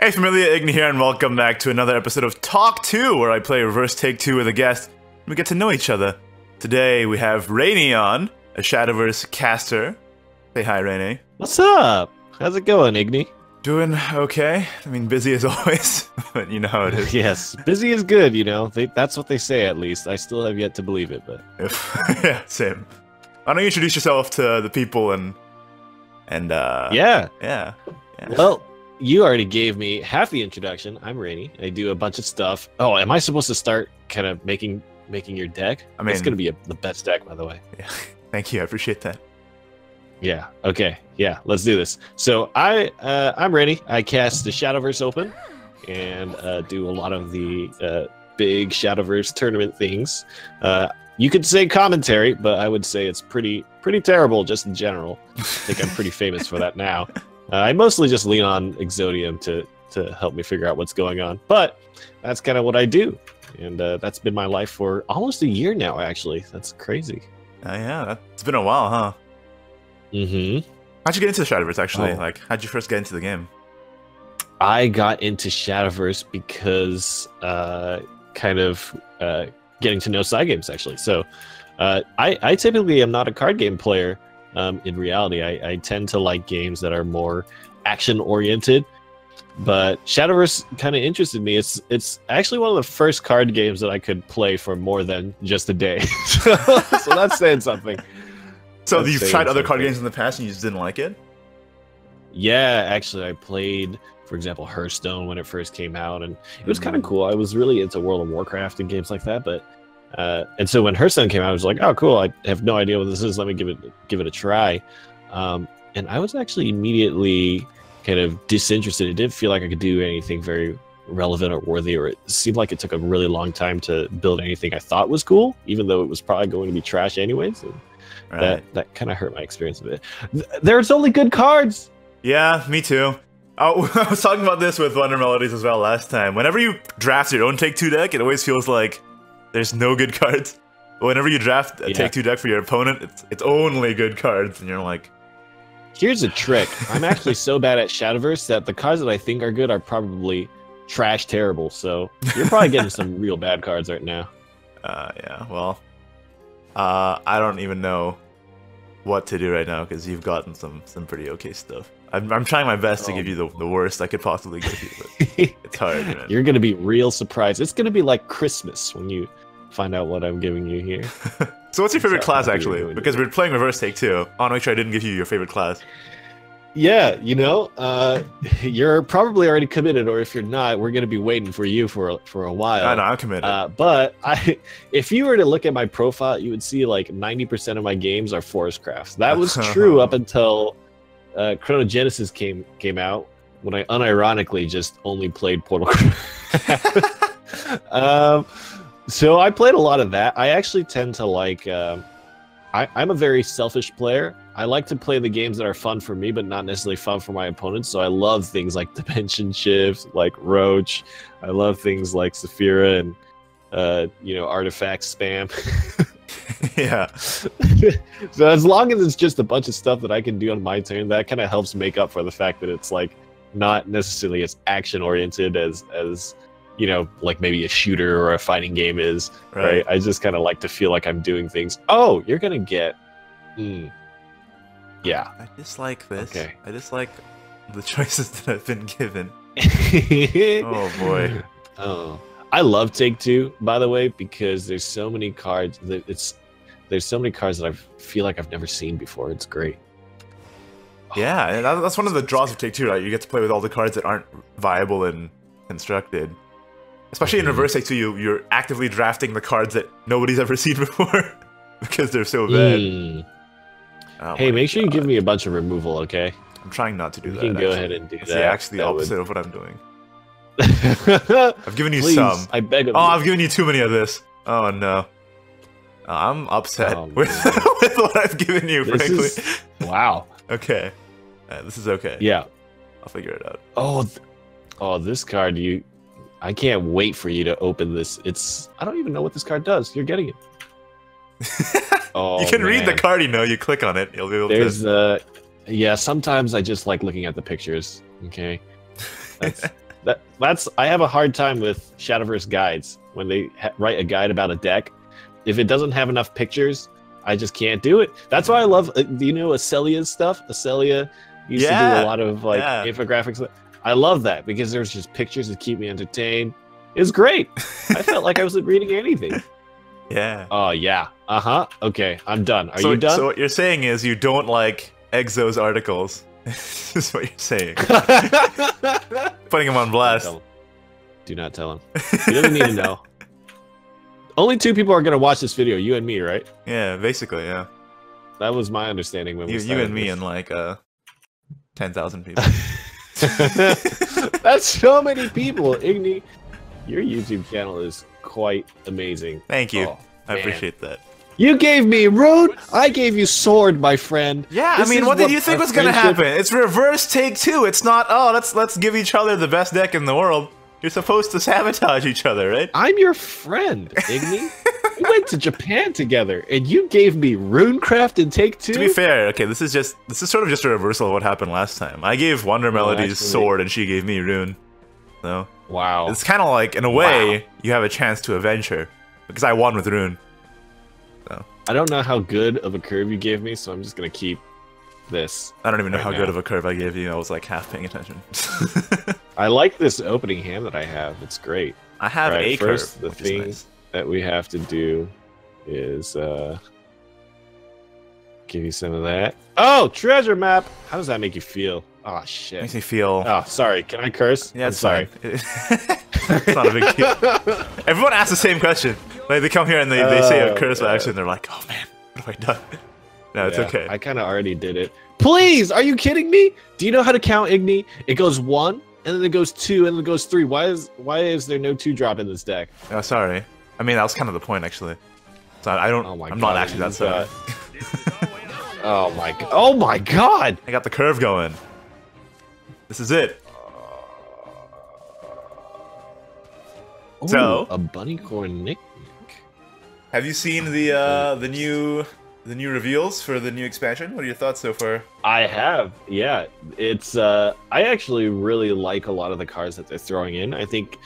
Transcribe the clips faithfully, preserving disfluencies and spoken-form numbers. Hey familia, Igni here and welcome back to another episode of Talk two, where I play Reverse Take two with a guest and we get to know each other. Today we have Rainy on, a Shadowverse caster. Say hi, Rainy. What's up? How's it going, Igni? Doing okay. I mean, busy as always, but you know how it is. Yes, busy is good, you know. They, that's what they say, at least. I still have yet to believe it, but... yeah, same. Why don't you introduce yourself to the people and... and uh, yeah. yeah. Yeah. Well... You already gave me half the introduction. I'm Rainy. I do a bunch of stuff. Oh, am I supposed to start kind of making making your deck? I mean, it's going to be a, the best deck, by the way. Yeah. Thank you. I appreciate that. Yeah. Okay. Yeah. Let's do this. So I uh, I'm Rainy. I cast the Shadowverse Open, and uh, do a lot of the uh, big Shadowverse tournament things. Uh, you could say commentary, but I would say it's pretty pretty terrible just in general. I think I'm pretty famous for that now. Uh, I mostly just lean on Exodium to, to help me figure out what's going on, but that's kind of what I do, and uh, that's been my life for almost a year now, actually. That's crazy. Uh, yeah, that, it's been a while, huh? Mm-hmm. How'd you get into the Shadowverse, actually? Oh. Like, how'd you first get into the game? I got into Shadowverse because uh, kind of uh, getting to know side games, actually. So uh, I, I typically am not a card game player. Um, in reality, I, I tend to like games that are more action-oriented, but Shadowverse kind of interested me. It's it's actually one of the first card games that I could play for more than just a day, so, so that's saying something. So that's you've tried something. Other card games in the past and you just didn't like it? Yeah, actually, I played, for example, Hearthstone when it first came out, and it was mm-hmm. kind of cool. I was really into World of Warcraft and games like that, but... Uh, and so when Hearthstone came out, I was like, oh, cool, I have no idea what this is. Let me give it give it a try. Um, and I was actually immediately kind of disinterested. It didn't feel like I could do anything very relevant or worthy, or it seemed like it took a really long time to build anything I thought was cool, even though it was probably going to be trash anyways. And right. That, that kind of hurt my experience a bit. Th there's only good cards! Yeah, me too. Oh, I was talking about this with Wonder Melodies as well last time. Whenever you draft your own Take two deck, it always feels like there's no good cards. Whenever you draft a yeah. Take two deck for your opponent, it's, it's only good cards, and you're like... Here's a trick. I'm actually so bad at Shadowverse that the cards that I think are good are probably trash terrible, so you're probably getting some real bad cards right now. Uh, yeah, well... Uh, I don't even know what to do right now, because you've gotten some, some pretty okay stuff. I'm, I'm trying my best to oh. give you the, the worst I could possibly give you, but it's hard, man. You're going to be real surprised. It's going to be like Christmas when you find out what I'm giving you here. So what's your favorite class, actually? Because we're playing Reverse Take two. I want to make sure I didn't give you your favorite class. Yeah, you know, uh, you're probably already committed, or if you're not, we're going to be waiting for you for a, for a while. I know, I'm committed. Uh, but I, if you were to look at my profile, you would see like ninety percent of my games are Forestcraft. That was true up until... Uh, Chronogenesis came came out when I unironically just only played Portalcraft. um, so I played a lot of that. I actually tend to like. Um, I, I'm a very selfish player. I like to play the games that are fun for me, but not necessarily fun for my opponents. So I love things like Dimension Shift, like Roach. I love things like Sephira and uh, you know, Artifact Spam. Yeah. So as long as it's just a bunch of stuff that I can do on my turn, that kind of helps make up for the fact that it's like not necessarily as action oriented as as you know, like maybe a shooter or a fighting game is. Right. right? I just kind of like to feel like I'm doing things. Oh, you're gonna get. Mm. Yeah. I dislike this. Okay. I dislike the choices that I've been given. Oh boy. Oh. I love Take two, by the way, because there's so many cards that it's there's so many cards that I feel like I've never seen before. It's great. Yeah, oh, that's one of the draws of Take two, right? You get to play with all the cards that aren't viable and constructed. Especially mm-hmm. in Reverse Take two, you, you're actively drafting the cards that nobody's ever seen before because they're so bad. Mm. Oh, hey, make sure God. you give me a bunch of removal, okay? I'm trying not to do we that. You can go actually. ahead and do that's that. It's actually the that opposite would... of what I'm doing. I've given you Please, some. I beg of oh, you. I've given you too many of this. Oh no, I'm upset oh, with, with what I've given you. This frankly, is... wow. Okay, uh, this is okay. Yeah, I'll figure it out. Oh, th oh, this card you. I can't wait for you to open this. It's. I don't even know what this card does. You're getting it. Oh, you can man. read the card. You know, you click on it. You'll be able There's, to. There's uh, yeah. Sometimes I just like looking at the pictures. Okay. That's... that that's I have a hard time with Shadowverse guides when they ha write a guide about a deck. If it doesn't have enough pictures, I just can't do it. That's why I love, uh, you know, Acelia's stuff. Acelia used yeah. to do a lot of like yeah. infographics. I love that because there's just pictures that keep me entertained. It's great. I felt like I wasn't reading anything. Yeah. Oh yeah. Uh huh. Okay, I'm done. Are so, you done? So what you're saying is you don't like Exo's articles. This is what you're saying. Putting him on blast. Don't tell him. Do not tell him. He doesn't need to know. Only two people are gonna watch this video. You and me, right? Yeah, basically. Yeah. That was my understanding when we you, started. You and me and like uh, ten thousand people. That's so many people, Igni. Your YouTube channel is quite amazing. Thank you. Oh, I appreciate that. You gave me root, I gave you sword, my friend. Yeah, this I mean, what did what you think was going to happen? It's reverse Take-Two. It's not, oh, let's let's give each other the best deck in the world. You're supposed to sabotage each other, right? I'm your friend, Igni. We went to Japan together, and you gave me Runecraft and Take-Two? To be fair, okay, this is just this is sort of just a reversal of what happened last time. I gave Wonder Melodies oh, sword, and she gave me rune. So, wow. It's kind of like, in a way, wow. you have a chance to avenge her. Because I won with rune. So. I don't know how good of a curve you gave me, so I'm just gonna keep this. I don't even know right how now. good of a curve I gave you. I was like half paying attention. I like this opening hand that I have. It's great. I have right, a first, curve. The thing nice. that we have to do is uh, give you some of that. Oh, treasure map. How does that make you feel? Oh shit. Makes me feel. Oh, sorry. Can I curse? Yeah, I'm sorry. It's not a big deal. Everyone asks the same question. Like they come here and they, they oh, say a curse by accident. They're like, oh man, what have I done? No, yeah, it's okay. I kind of already did it. Please, are you kidding me? Do you know how to count, Igni? It goes one, and then it goes two, and then it goes three. Why is why is there no two drop in this deck? Oh, sorry. I mean, that was kind of the point actually. So I don't. Oh my I'm God, not actually that sorry. oh my. Oh my God. I got the curve going. This is it. Ooh, so a bunny corn nick. Have you seen the uh, the new the new reveals for the new expansion? What are your thoughts so far? I have, yeah. It's uh, I actually really like a lot of the cards that they're throwing in. I think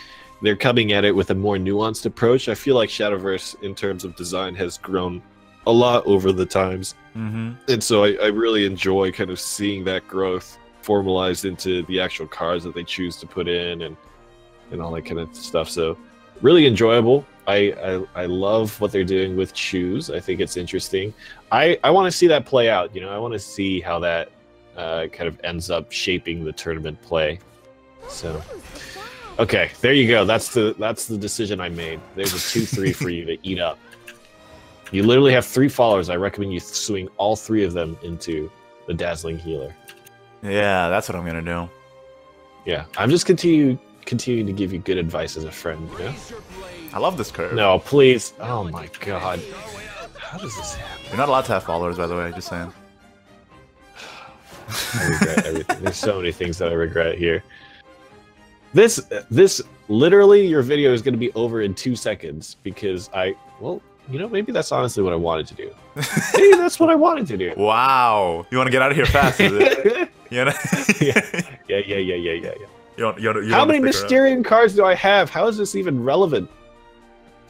they're coming at it with a more nuanced approach. I feel like Shadowverse, in terms of design, has grown a lot over the times, mm-hmm. and so I, I really enjoy kind of seeing that growth formalized into the actual cards that they choose to put in and and all that kind of stuff. So really enjoyable. I, I I love what they're doing with choose. I think it's interesting. I, I want to see that play out. You know, I want to see how that uh, kind of ends up shaping the tournament play. So, okay, there you go. That's the that's the decision I made. There's a two three for you to eat up. You literally have three followers. I recommend you swing all three of them into the Dazzling Healer. Yeah, that's what I'm gonna do. Yeah, I'm just continue continuing to give you good advice as a friend. You know? I love this curve. No, please. Oh my God. How does this happen? You're not allowed to have followers, by the way, just saying. I regret everything. There's so many things that I regret here. This, this, literally, your video is going to be over in two seconds because I, well, you know, maybe that's honestly what I wanted to do. Maybe that's what I wanted to do. Wow. You want to get out of here fast, is it? You know? yeah. yeah, yeah, yeah, yeah, yeah, yeah. You don't, you don't, you How many Mysterian cards do I have? How is this even relevant?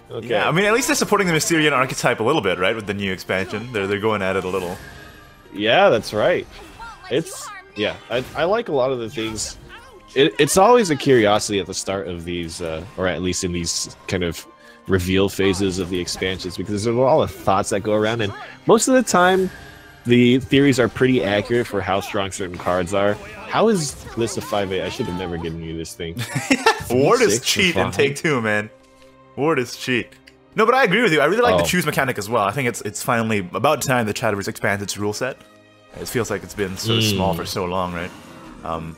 Okay. Yeah, I mean, at least they're supporting the Mysterian archetype a little bit, right? With the new expansion, they're they're going at it a little. Yeah, that's right. It's yeah, I I like a lot of the things. It, it's always a curiosity at the start of these, uh, or at least in these kind of reveal phases of the expansions, because there's a lot of thoughts that go around, and most of the time, the theories are pretty accurate for how strong certain cards are. How is this a five eight? I should have never given you this thing. Ward is cheat and take two, man. Ward is cheat. No, but I agree with you. I really like oh. the choose mechanic as well. I think it's it's finally about time that Shadowverse expands its rule set. It feels like it's been so mm. small for so long, right? Um,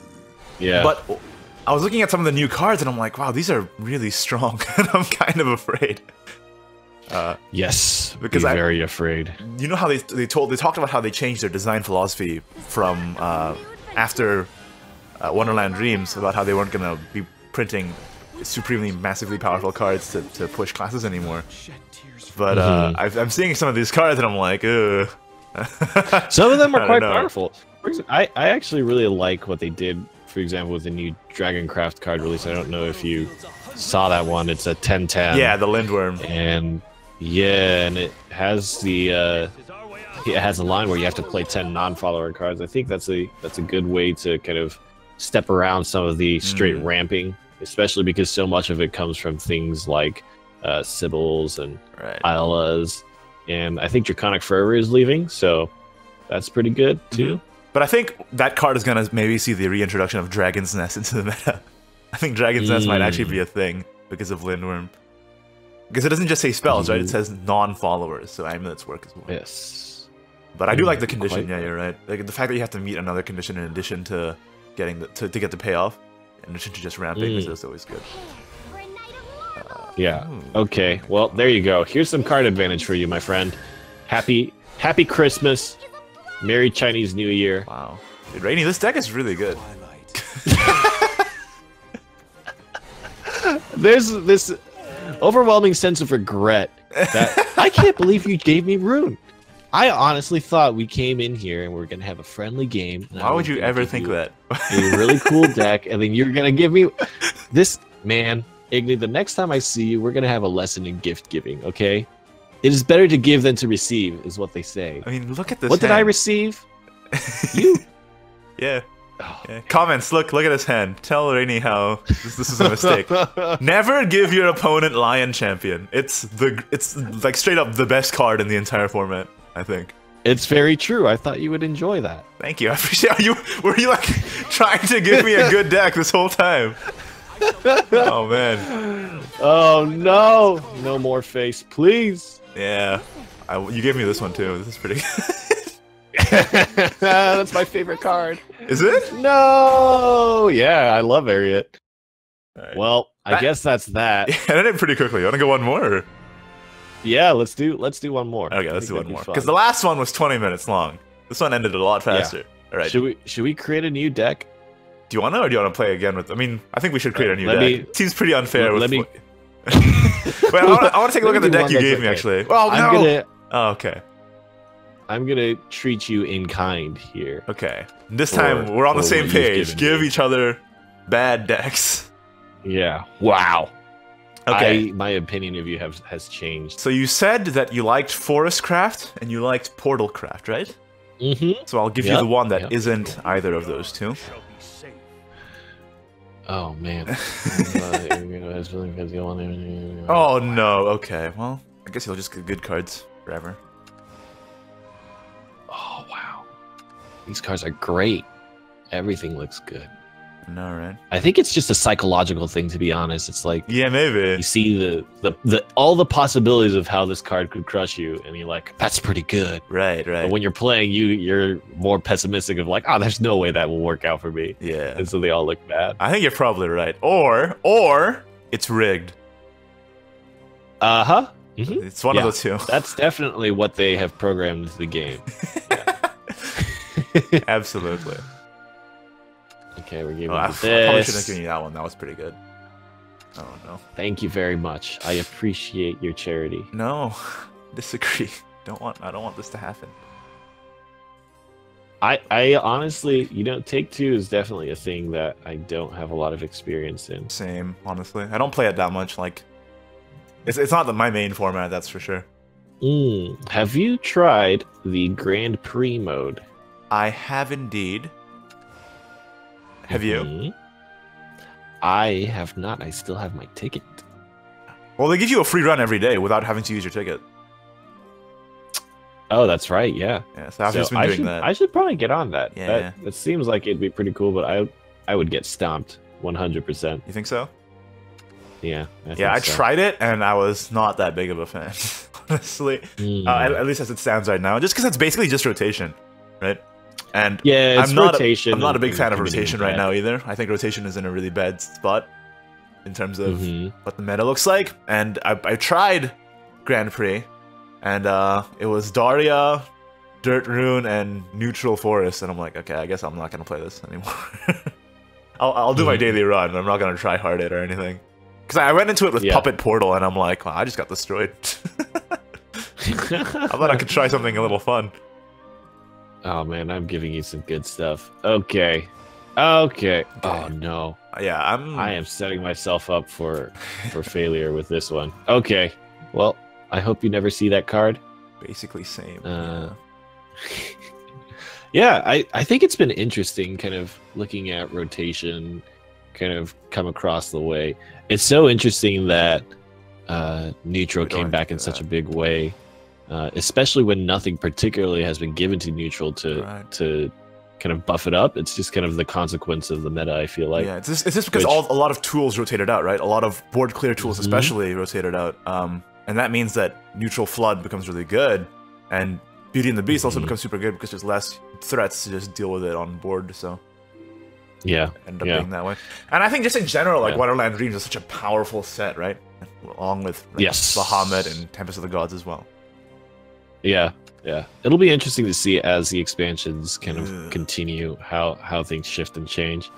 yeah. But I was looking at some of the new cards and I'm like, wow, these are really strong. And I'm kind of afraid. Uh, yes, because be I'm very afraid. You know how they they told they talked about how they changed their design philosophy from uh, after uh, Wonderland Dreams about how they weren't gonna be printing supremely massively powerful cards to, to push classes anymore, but uh, mm-hmm. I've, I'm seeing some of these cards and I'm like, ugh. Some of them are quite powerful. I, I actually really like what they did for example, with the new Dragoncraft card release. I don't know if you saw that one. It's a ten ten. Yeah, the Lindworm. And yeah, and it has the uh, it has a line where you have to play ten non-follower cards. I think that's a that's a good way to kind of step around some of the straight mm. ramping, especially because so much of it comes from things like uh, Sibyls and right. Isla's, and I think Draconic Forever is leaving, so that's pretty good too. Mm-hmm. But I think that card is going to maybe see the reintroduction of Dragon's Nest into the meta. I think Dragon's Nest mm. might actually be a thing because of Lindworm. Because it doesn't just say spells, mm. right? It says non-followers, so amulets work as well. Yes. But I do yeah, like the condition, yeah, you're right. Like the fact that you have to meet another condition in addition to getting the, to, to get the payoff, in addition to just ramping, mm. is just always good. Uh, yeah, ooh. Okay. Well, there you go. Here's some card advantage for you, my friend. Happy, happy Christmas. Merry Chinese New Year. Wow. Dude, Rainy, this deck is really good. There's this overwhelming sense of regret that I can't believe you gave me Rune. I honestly thought we came in here and we were going to have a friendly game. Why would you ever think that? A really cool deck, and then you're going to give me this. Man, Igni, the next time I see you, we're going to have a lesson in gift giving, okay? It is better to give than to receive, is what they say. I mean, look at this. What hand. Did I receive? You. Yeah. Oh, yeah. Comments. Look. Look at this hand. Tell Rainy how this, this is a mistake. Never give your opponent Lion Champion. It's the. It's like straight up the best card in the entire format. I think. It's very true. I thought you would enjoy that. Thank you. I appreciate. Are you were you like trying to give me a good deck this whole time? Oh man. Oh no. No more face, please. Yeah, I, you gave me this one too. This is pretty good. That's my favorite card. Is it? No! Yeah, I love Ariel. Right. Well, that, I guess that's that. Yeah, I did it pretty quickly. You want to go one more? Or? Yeah, let's do let's do one more. Okay, let's do one more. Because the last one was twenty minutes long. This one ended a lot faster. Yeah. All right. Should we should we create a new deck? Do you want to, or do you want to play again with? I mean, I think we should create right, a new deck. Me, it seems pretty unfair. Let with me. Wait, I want, to, I want to take a look at the deck you gave me, okay. actually. Well, no! I'm gonna, oh, okay. I'm gonna treat you in kind here. Okay. This or, time, we're on the same page. Give me. Each other bad decks. Yeah. Wow. Okay. I, my opinion of you have, has changed. So you said that you liked Forestcraft and you liked Portalcraft, right? Mm-hmm. So I'll give yep. you the one that yep. isn't either of those two. Oh man! Oh no! Okay, well, I guess you'll just get good cards forever. Oh wow! These cards are great. Everything looks good. No right. I think it's just a psychological thing, to be honest. It's like yeah, maybe you see the the, the all the possibilities of how this card could crush you, and you're like, that's pretty good. Right, right. But when you're playing, you you're more pessimistic of like, oh, there's no way that will work out for me. Yeah. And so they all look bad. I think you're probably right. Or or it's rigged. Uh huh. Mm-hmm. It's one yeah. of the two. That's definitely what they have programmed into the game. Yeah. Absolutely. Okay, we're giving oh, you this. I probably shouldn't have given you that one. That was pretty good. Oh, no. Thank you very much. I appreciate your charity. No, disagree. Don't want. I don't want this to happen. I, I honestly, you know, Take-Two is definitely a thing that I don't have a lot of experience in. Same, honestly. I don't play it that much. Like, it's it's not the, my main format, that's for sure. Mm, have you tried the Grand Prix mode? I have indeed. Have you? Mm-hmm. I have not. I still have my ticket. Well, they give you a free run every day without having to use your ticket. Oh, that's right. Yeah. Yeah. So I've so just been I doing should, that. I should probably get on that. Yeah. That, that seems like it'd be pretty cool, but I, I would get stomped one hundred percent. You think so? Yeah. I yeah. I so. tried it, and I was not that big of a fan, honestly. Mm. Uh, at, at least as it stands right now, just because it's basically just rotation, right? And yeah, it's I'm not rotation. A, I'm not a big fan of rotation right now either. I think rotation is in a really bad spot in terms of mm-hmm. what the meta looks like. And I, I tried Grand Prix, and uh, it was Daria, Dirt Rune, and Neutral Forest. And I'm like, okay, I guess I'm not gonna play this anymore. I'll, I'll do mm-hmm. my daily run. I'm not gonna try hard it or anything. Because I went into it with yeah. Puppet Portal, and I'm like, wow, I just got destroyed. I thought I could try something a little fun. Oh man, I'm giving you some good stuff. Okay, Okay. Oh no. Yeah, I'm. I am setting myself up for for failure with this one. Okay. Well, I hope you never see that card. Basically, same. Uh, yeah, I I think it's been interesting, kind of looking at rotation, kind of come across the way. It's so interesting that uh, neutral came back in such a big way, uh, especially when nothing particularly has been given to neutral to right. to. kind of buff it up. It's just kind of the consequence of the meta, I feel like. Yeah, it's just, it's just because Which, all, a lot of tools rotated out, right? A lot of board clear tools mm-hmm. especially rotated out. Um, and that means that neutral flood becomes really good, and Beauty and the Beast mm-hmm. also becomes super good because there's less threats to just deal with it on board, so... Yeah, end up yeah. being that way. And I think just in general, like, yeah. Wonderland Dreams is such a powerful set, right? Along with like, yes. Bahamut and Tempest of the Gods as well. Yeah. Yeah, it'll be interesting to see as the expansions kind of Ugh. continue how how things shift and change.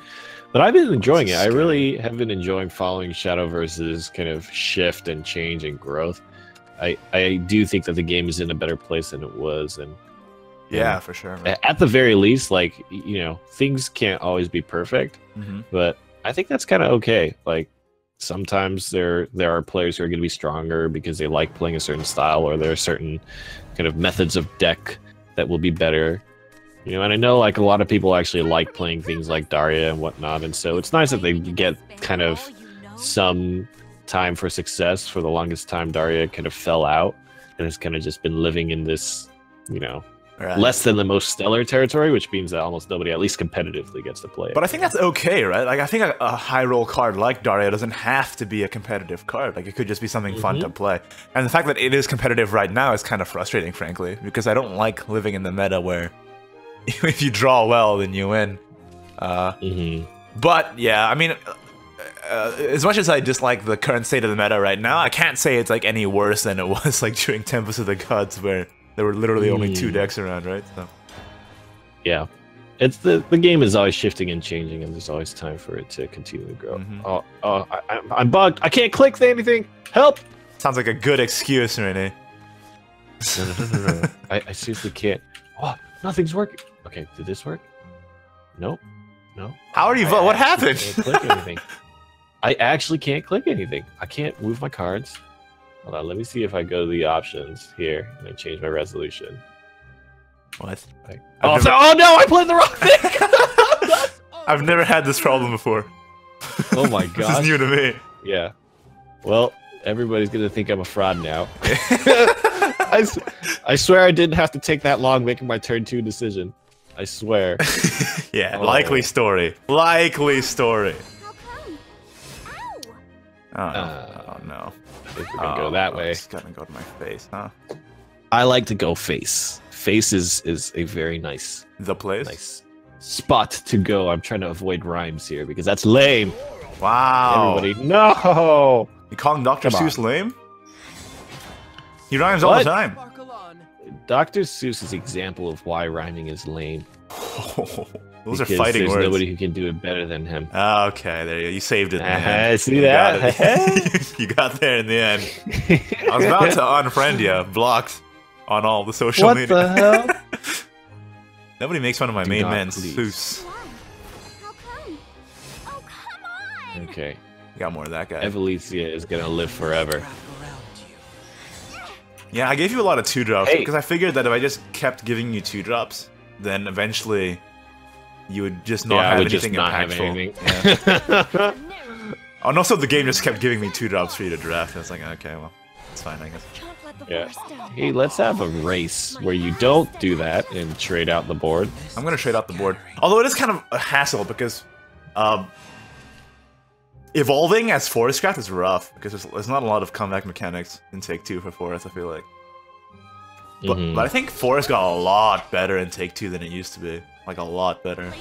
But I've been enjoying it. Scary. I really have been enjoying following Shadowverse's kind of shift and change and growth. I I do think that the game is in a better place than it was, and yeah, and for sure. Man. At the very least, like you know, things can't always be perfect, mm-hmm. but I think that's kind of okay. Like. Sometimes there there are players who are going to be stronger because they like playing a certain style, or there are certain kind of methods of deck that will be better, you know. And I know like a lot of people actually like playing things like Daria and whatnot, and so it's nice that they get kind of some time for success. For the longest time, Daria kind of fell out and has kind of just been living in this, you know, right. less than the most stellar territory, which means that almost nobody, at least competitively, gets to play it. But I think that's okay, right? Like, I think a, a high roll card like Daria doesn't have to be a competitive card. Like, it could just be something mm-hmm. fun to play. And the fact that it is competitive right now is kind of frustrating, frankly, because I don't like living in the meta where if you draw well, then you win. Uh, mm-hmm. But, yeah, I mean, uh, as much as I dislike the current state of the meta right now, I can't say it's, like, any worse than it was, like, during Tempest of the Gods, where... there were literally only two decks around, right? So. Yeah. It's the, the game is always shifting and changing, and there's always time for it to continue to grow. Mm-hmm. Oh, oh I, I'm bugged. I can't click anything. Help! Sounds like a good excuse, Rainy. No, no, no, no, no. I, I seriously can't. Oh, nothing's working. Okay, did this work? Nope. No. How are you? I what happened? I can't click anything. I actually can't click anything. I can't move my cards. Hold on, let me see if I go to the options here and I change my resolution. What? I, oh, never... so, oh no, I played the wrong thing! I've never had this problem before. Oh my god. This is new to me. Yeah. Well, everybody's gonna think I'm a fraud now. I, I swear I didn't have to take that long making my turn two decision. I swear. Yeah, oh. likely story. Likely story. How come? Ow. Oh, uh, oh no. If we're gonna oh, go that oh, way. It's gonna go to my face, huh? I like to go face. Face is, is a very nice... The place? Nice spot to go. I'm trying to avoid rhymes here because that's lame. Wow. Everybody, no! You calling Doctor Come Seuss on. lame? He rhymes what? all the time. Doctor Seuss is an example of why rhyming is lame. Those because are fighting there's words. There's nobody who can do it better than him. Oh, okay, there you go. You saved it. I uh, see that. Got you got there in the end. I was about to unfriend you, blocked on all the social what media. What the hell? Nobody makes fun of my do main man, Seuss. How come? Oh, come on. Okay. You got more of that guy. Evelicia is gonna live forever. Yeah, I gave you a lot of two drops hey. because I figured that if I just kept giving you two drops, then eventually. You would just not, yeah, have, would anything just not have anything impactful. Yeah. And also, the game just kept giving me two drops for you to draft. I was like, okay, well, it's fine, I guess. Yeah. Hey, let's have a race where you don't do that and trade out the board. I'm gonna trade out the board. Although it is kind of a hassle because um, evolving as Forestcraft is rough because there's, there's not a lot of comeback mechanics in Take-Two for Forest, I feel like. But, mm-hmm. but I think Forest got a lot better in Take-Two than it used to be. Like, a lot better.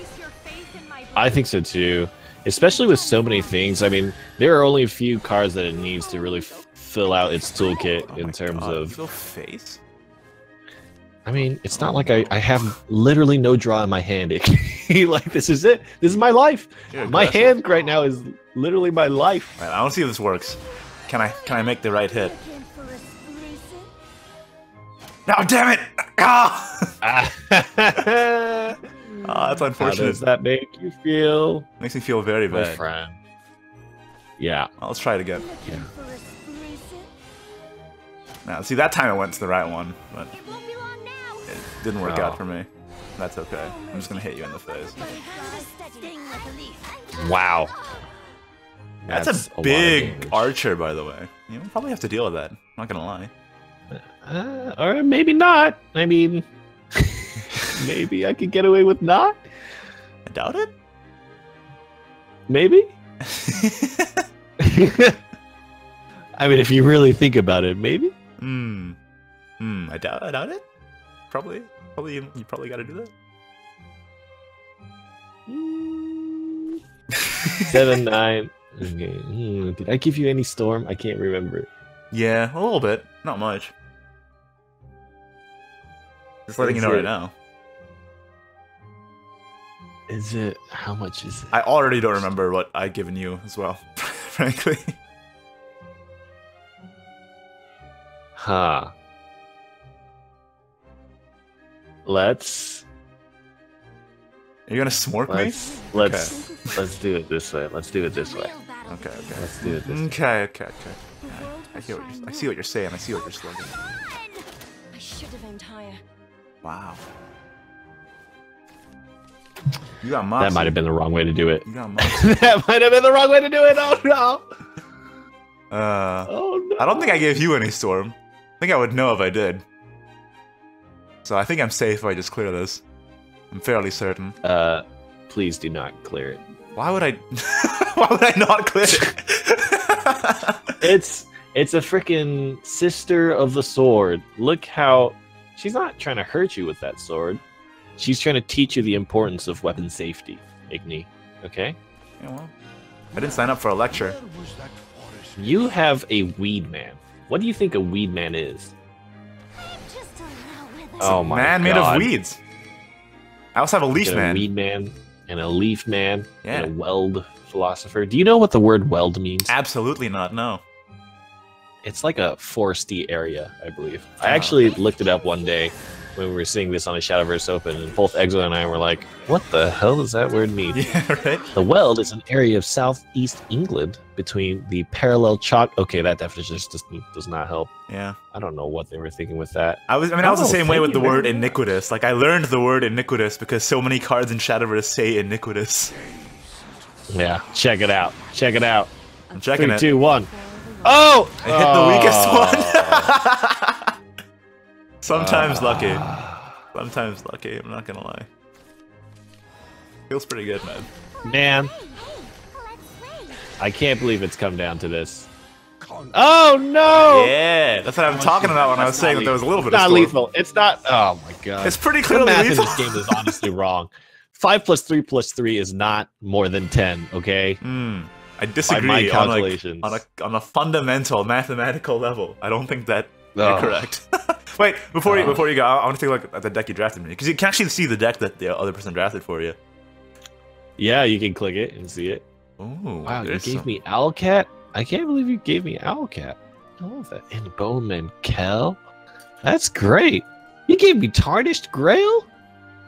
I think so, too. Especially with so many things. I mean, there are only a few cards that it needs to really f fill out its toolkit oh in terms God. of... Your face? I mean, it's not like I, I have literally no draw in my hand. Like, this is it. This is my life. Dude, my hand right now is literally my life. Right, I don't see if this works. Can I, can I make the right hit? No, damn it! Ah! Ah, that's unfortunate. How does that make you feel? Makes me feel very bad. My friend. Yeah. Well, let's try it again. Yeah. Now, see, that time I went to the right one, but it didn't work oh. out for me. That's okay. I'm just gonna hit you in the face. Wow. That's, That's a big a archer, by the way. You probably have to deal with that. I'm not gonna lie. Uh, or maybe not. I mean, maybe I could get away with not. I doubt it. Maybe. I mean, if you really think about it, maybe. Hmm. Hmm. I doubt. I doubt it. Probably. Probably. You, you probably got to do that. Mm. Seven nine. Okay. Mm, did I give you any storm? I can't remember. Yeah, a little bit. Not much. Just letting you know right now. Is it... How much is it? I already don't remember what I've given you as well, frankly. Huh. Let's... Are you gonna smork let's, me? Let's... Okay. Let's do it this way. Let's do it this way. Okay, okay. Let's do it this way. Okay, okay, okay. Yeah, I, hear what you're, I see what you're saying. I see what you're slugging. I should have aimed higher. Wow. You got moxie. That might have been the wrong way to do it. You got moxie. That might have been the wrong way to do it. Oh no. Uh. Oh no. I don't think I gave you any storm. I think I would know if I did. So I think I'm safe if I just clear this. I'm fairly certain. Uh, please do not clear it. Why would I? Why would I not clear it? it's it's a freaking sister of the sword. Look how she's not trying to hurt you with that sword. She's trying to teach you the importance of weapon safety, Igni. Okay. Yeah, well, I didn't sign up for a lecture. You have a weed man. What do you think a weed man is? Oh my god! Man made of weeds. I also have a leaf man. A weed man. And a leaf man, yeah. And a weld philosopher. Do you know what the word weld means? Absolutely not, no. It's like a foresty area, I believe. Oh. I actually looked it up one day when we were seeing this on a Shadowverse Open, and both Exo and I were like, what the hell does that word mean? Yeah, right? The weld is an area of southeast England between the parallel chalk... Okay, that definition just does not help. Yeah. I don't know what they were thinking with that. I was. I mean, I was the same way with the word iniquitous. Like, I learned the word iniquitous because so many cards in Shadowverse say iniquitous. Yeah, check it out. Check it out. I'm checking it. Three, two, one. Oh! I hit oh. the weakest one. Sometimes uh, lucky. Sometimes lucky, I'm not gonna lie. Feels pretty good, man. Man. I can't believe it's come down to this. Oh, no! Yeah, that's what I'm talking about when I was saying that there was a little bit of storm. It's not lethal. It's not... Oh, my God. It's pretty clearly lethal. The math in this game is honestly wrong. five plus three plus three is not more than ten, okay? Mm, I disagree by my calculations. On, like, on, a, on a fundamental mathematical level. I don't think that... Oh. You're correct. Wait, before you before you go, I want to take a look at the deck you drafted me, because you can actually see the deck that the other person drafted for you. Yeah, you can click it and see it. Oh wow, you gave some... me Owlcat. I can't believe you gave me Owlcat. I love that. And Bowman Kel. That's great. You gave me Tarnished Grail.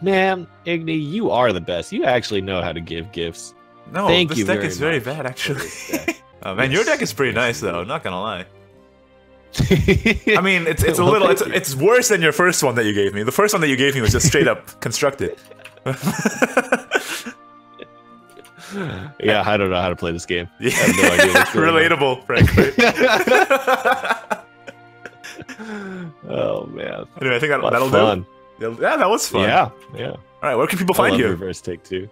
Man, Igni, you are the best. You actually know how to give gifts. No, Thank this you deck very is very bad, actually. Oh man, yes. Your deck is pretty nice though. I'm not gonna lie. I mean, it's it's a little it's it's worse than your first one that you gave me. The first one that you gave me was just straight up constructed. Yeah, I don't know how to play this game. Yeah. I have no idea what's going Relatable, on. Frankly. Oh man! Anyway, I think that, that'll fun. do. Yeah, that was fun. Yeah, yeah. All right, where can people I find love you? Reverse Take Two.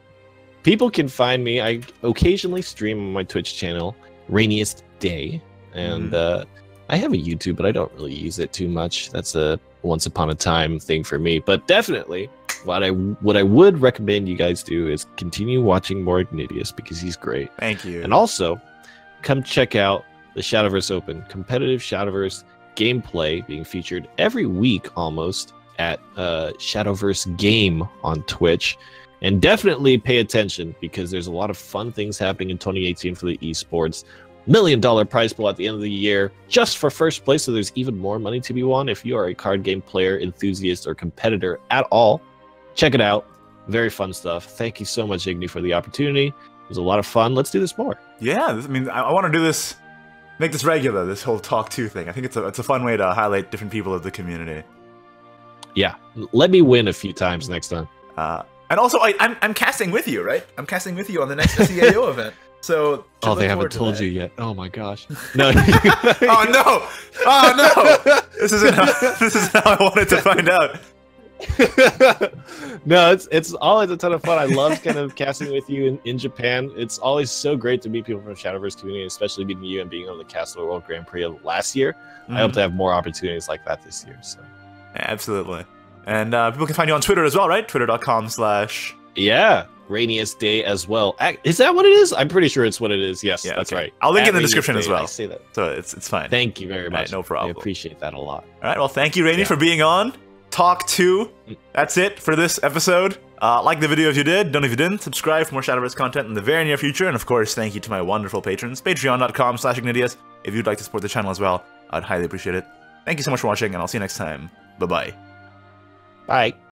People can find me. I occasionally stream on my Twitch channel, Rainiest Day, and. Mm. Uh, I have a YouTube, but I don't really use it too much. That's a once upon a time thing for me. But definitely, what I what I would recommend you guys do is continue watching more Ignitius, because he's great. Thank you. And also, come check out the Shadowverse Open, competitive Shadowverse gameplay being featured every week almost at uh, Shadowverse Game on Twitch. And definitely pay attention, because there's a lot of fun things happening in twenty eighteen for the esports. Million dollar prize pool at the end of the year just for first place, so there's even more money to be won. If you are a card game player, enthusiast, or competitor at all, check it out. Very fun stuff. Thank you so much, Igni, for the opportunity. It was a lot of fun. Let's do this more. Yeah, I mean, I, I want to do this, make this regular, this whole Talk two thing. I think it's a, it's a fun way to highlight different people of the community. Yeah, let me win a few times next time. Uh, and also, I, I'm, I'm casting with you, right? I'm casting with you on the next S E A O event. So oh, they haven't told you yet. Oh my gosh! No. Oh no! Oh no! This isn't how, this is how I wanted to find out. No, it's it's always a ton of fun. I love kind of casting with you in, in Japan. It's always so great to meet people from Shadowverse community, especially meeting you and being able to cast the World Grand Prix last year. Mm-hmm. I hope to have more opportunities like that this year. So absolutely, and uh, people can find you on Twitter as well, right? Twitter dot com slash Yeah. Rainiest Day as well. Is that what it is? I'm pretty sure it's what it is. Yes, yeah, that's okay. Right. I'll link it in the description as well. I say that. So it's it's fine. Thank you very much. Right, no problem. I appreciate that a lot. All right. Well, thank you, Rainy, yeah. for being on Talk two. That's it for this episode. Uh, like the video if you did. Don't if you didn't. Subscribe for more Shadowverse content in the very near future. And of course, thank you to my wonderful patrons. Patreon dot com slash Ignatius. If you'd like to support the channel as well, I'd highly appreciate it. Thank you so much for watching, and I'll see you next time. Bye-bye. Bye. -bye. Bye.